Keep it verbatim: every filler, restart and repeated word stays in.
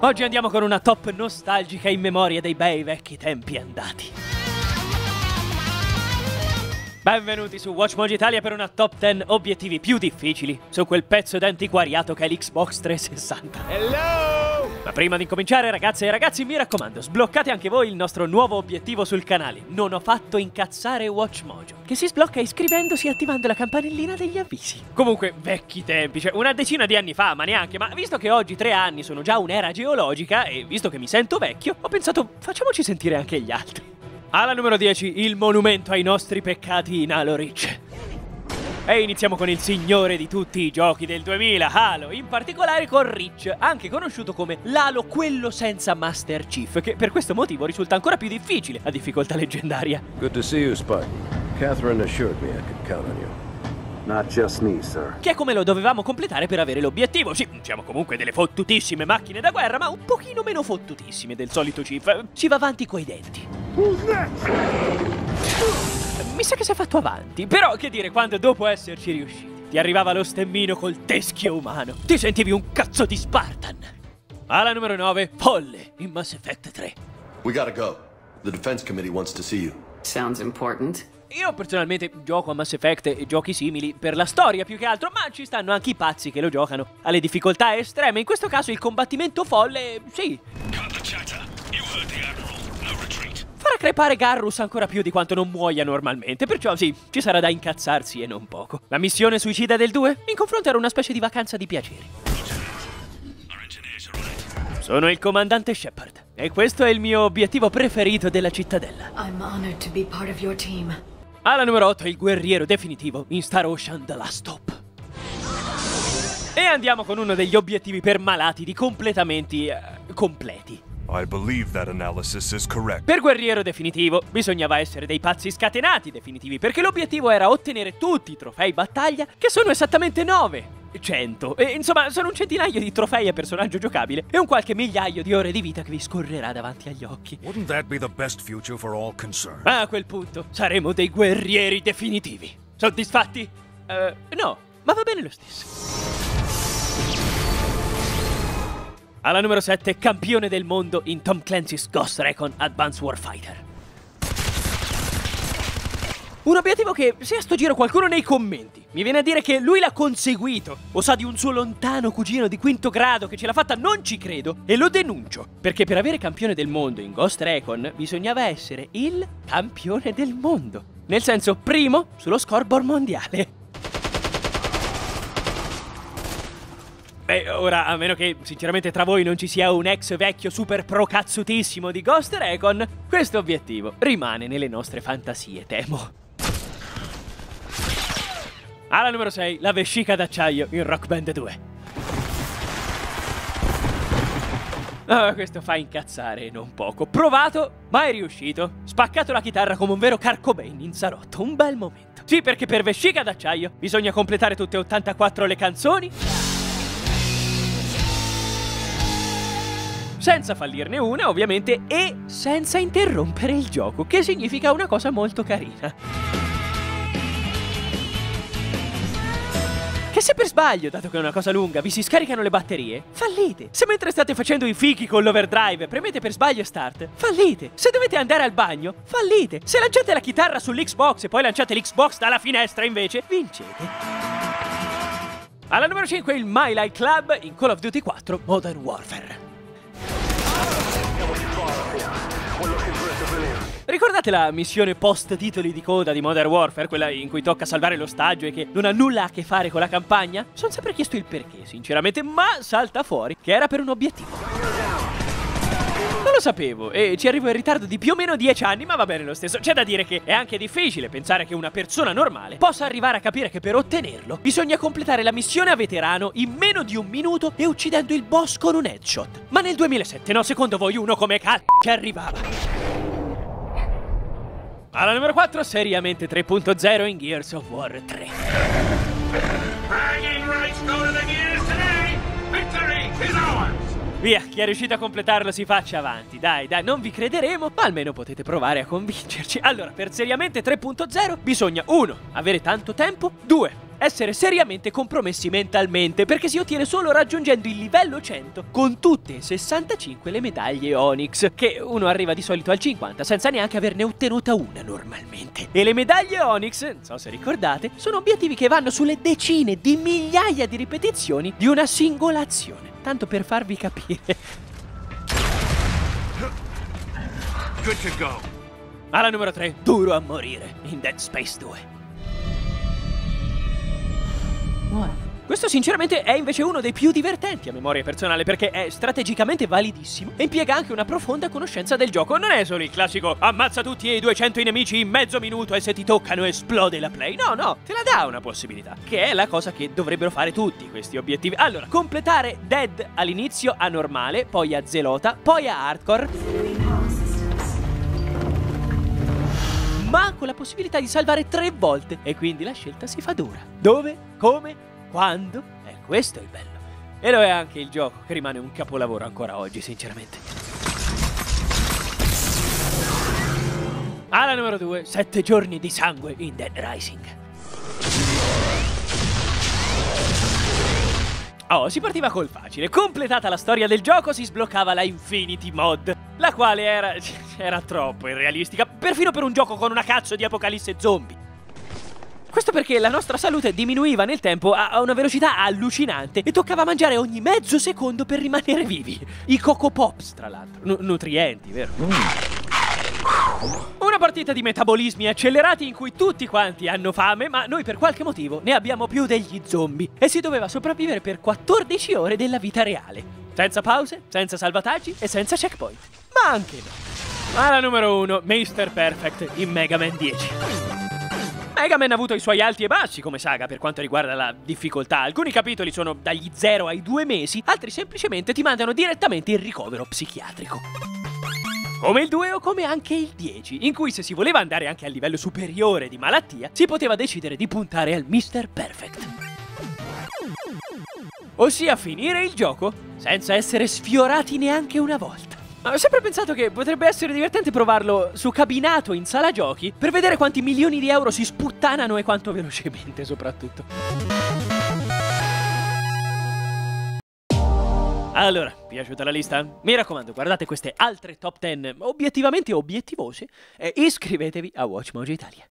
Oggi andiamo con una top nostalgica in memoria dei bei vecchi tempi andati. Benvenuti su WatchMojo Italia per una top dieci obiettivi più difficili su quel pezzo d'antiquariato che è l'Xbox trecentosessanta. Hello! Ma prima di incominciare, ragazze e ragazzi, mi raccomando, sbloccate anche voi il nostro nuovo obiettivo sul canale. Non ho fatto incazzare WatchMojo, che si sblocca iscrivendosi e attivando la campanellina degli avvisi. Comunque, vecchi tempi, cioè una decina di anni fa, ma neanche, ma visto che oggi tre anni sono già un'era geologica e visto che mi sento vecchio, ho pensato facciamoci sentire anche gli altri. Alla numero dieci, il monumento ai nostri peccati in Halo Reach. E iniziamo con il signore di tutti i giochi del duemila, Halo, in particolare con Reach, anche conosciuto come l'Halo quello senza Master Chief, che per questo motivo risulta ancora più difficile a difficoltà leggendaria. Good to see you, Spartan. Catherine assured me I could count on you. Not just me, sir. Che è come lo dovevamo completare per avere l'obiettivo. Sì, siamo comunque delle fottutissime macchine da guerra, ma un pochino meno fottutissime del solito Chief. Ci va avanti coi denti. Mi sa che si è fatto avanti, però che dire quando dopo esserci riusciti ti arrivava lo stemmino col teschio umano. Ti sentivi un cazzo di Spartan. Alla numero nove, Folle in Mass Effect tre. We gotta go. The Defense Committee wants to see you. Sounds important. Io personalmente gioco a Mass Effect e giochi simili per la storia più che altro, ma ci stanno anche i pazzi che lo giocano alle difficoltà estreme, in questo caso il combattimento folle, sì. Farà crepare Garrus ancora più di quanto non muoia normalmente, perciò sì, ci sarà da incazzarsi e non poco. La missione suicida del due? In confronto era una specie di vacanza di piaceri. Sono il comandante Shepard e questo è il mio obiettivo preferito della cittadella. I'm honored to be part of your team. Alla numero otto, il guerriero definitivo in Star Ocean The Last Stop. E andiamo con uno degli obiettivi per malati di completamenti uh, completi. I believe that analysis is correct. Per guerriero definitivo bisognava essere dei pazzi scatenati definitivi, perché l'obiettivo era ottenere tutti i trofei battaglia, che sono esattamente nove, cento, e insomma sono un centinaio di trofei a personaggio giocabile e un qualche migliaio di ore di vita che vi scorrerà davanti agli occhi. Wouldn't that be the best future for all concerned? Ma a quel punto saremo dei guerrieri definitivi. Soddisfatti? Uh, no, ma va bene lo stesso. Alla numero sette, campione del mondo in Tom Clancy's Ghost Recon Advanced Warfighter. Un obiettivo che, se a sto giro qualcuno nei commenti mi viene a dire che lui l'ha conseguito o sa di un suo lontano cugino di quinto grado che ce l'ha fatta, non ci credo e lo denuncio, perché per avere campione del mondo in Ghost Recon bisognava essere il campione del mondo, nel senso primo sullo scoreboard mondiale. Beh, ora, a meno che sinceramente tra voi non ci sia un ex vecchio super procazzutissimo di Ghost Recon, questo obiettivo rimane nelle nostre fantasie, temo. Alla numero sei, la vescica d'acciaio in Rock Band due. Oh, questo fa incazzare non poco. Provato, ma è riuscito. Spaccato la chitarra come un vero carcobain in salotto, un bel momento. Sì, perché per vescica d'acciaio bisogna completare tutte ottantaquattro le canzoni senza fallirne una, ovviamente, e senza interrompere il gioco, che significa una cosa molto carina. Che se per sbaglio, dato che è una cosa lunga, vi si scaricano le batterie, fallite. Se mentre state facendo i fichi con l'overdrive premete per sbaglio Start, fallite. Se dovete andare al bagno, fallite. Se lanciate la chitarra sull'Xbox e poi lanciate l'Xbox dalla finestra, invece, vincete. Alla numero cinque, il My Life Club in Call of Duty quattro Modern Warfare. Ricordate la missione post titoli di coda di Modern Warfare, quella in cui tocca salvare l'ostaggio e che non ha nulla a che fare con la campagna? Non sempre chiesto il perché, sinceramente, ma salta fuori che era per un obiettivo. Non lo sapevo e ci arrivo in ritardo di più o meno dieci anni, ma va bene lo stesso. C'è da dire che è anche difficile pensare che una persona normale possa arrivare a capire che per ottenerlo bisogna completare la missione a veterano in meno di un minuto e uccidendo il boss con un headshot. Ma nel duemilasette, no, secondo voi uno come cazzo ci arrivava? Alla numero quattro, seriamente tre punto zero in Gears of War tre. Via, chi è riuscito a completarlo si faccia avanti, dai, dai, non vi crederemo, ma almeno potete provare a convincerci. Allora, per seriamente tre punto zero bisogna uno avere tanto tempo, due essere seriamente compromessi mentalmente, perché si ottiene solo raggiungendo il livello cento con tutte e sessantacinque le medaglie Onyx, che uno arriva di solito al cinquanta senza neanche averne ottenuta una normalmente. E le medaglie Onyx, non so se ricordate, sono obiettivi che vanno sulle decine di migliaia di ripetizioni di una singola azione, tanto per farvi capire. Good to go. Alla numero tre, duro a morire, in Dead Space due. What? Questo sinceramente è invece uno dei più divertenti a memoria personale, perché è strategicamente validissimo e impiega anche una profonda conoscenza del gioco. Non è solo il classico ammazza tutti e duecento i nemici in mezzo minuto e se ti toccano esplode la play. No, no, te la dà una possibilità, che è la cosa che dovrebbero fare tutti questi obiettivi. Allora, completare Dead all'inizio a normale, poi a zelota, poi a hardcore, ma con la possibilità di salvare tre volte, e quindi la scelta si fa dura. Dove? Come? Quando? E eh, questo è il bello. E lo è anche il gioco, che rimane un capolavoro ancora oggi, sinceramente. Alla numero due, sette giorni di sangue in Dead Rising. Oh, si partiva col facile. Completata la storia del gioco si sbloccava la Infinity Mod, la quale era... era troppo irrealistica, perfino per un gioco con una cazzo di apocalisse zombie. Questo perché la nostra salute diminuiva nel tempo a una velocità allucinante e toccava mangiare ogni mezzo secondo per rimanere vivi. I Coco Pops, tra l'altro. Nu- nutrienti, vero? Mm. Una partita di metabolismi accelerati in cui tutti quanti hanno fame, ma noi per qualche motivo ne abbiamo più degli zombie, e si doveva sopravvivere per quattordici ore della vita reale, senza pause, senza salvataggi e senza checkpoint. Ma anche no. Alla numero uno, mister Perfect in Mega Man dieci. Mega Man ha avuto i suoi alti e bassi come saga per quanto riguarda la difficoltà. Alcuni capitoli sono dagli zero ai due mesi, altri semplicemente ti mandano direttamente in ricovero psichiatrico. Come il due o come anche il dieci, in cui se si voleva andare anche a livello superiore di malattia, si poteva decidere di puntare al mister Perfect. Ossia finire il gioco senza essere sfiorati neanche una volta. Ho sempre pensato che potrebbe essere divertente provarlo su cabinato in sala giochi per vedere quanti milioni di euro si sputtanano e quanto velocemente soprattutto. Allora, piaciuta la lista? Mi raccomando, guardate queste altre top dieci obiettivamente obiettivose e iscrivetevi a WatchMojo Italia.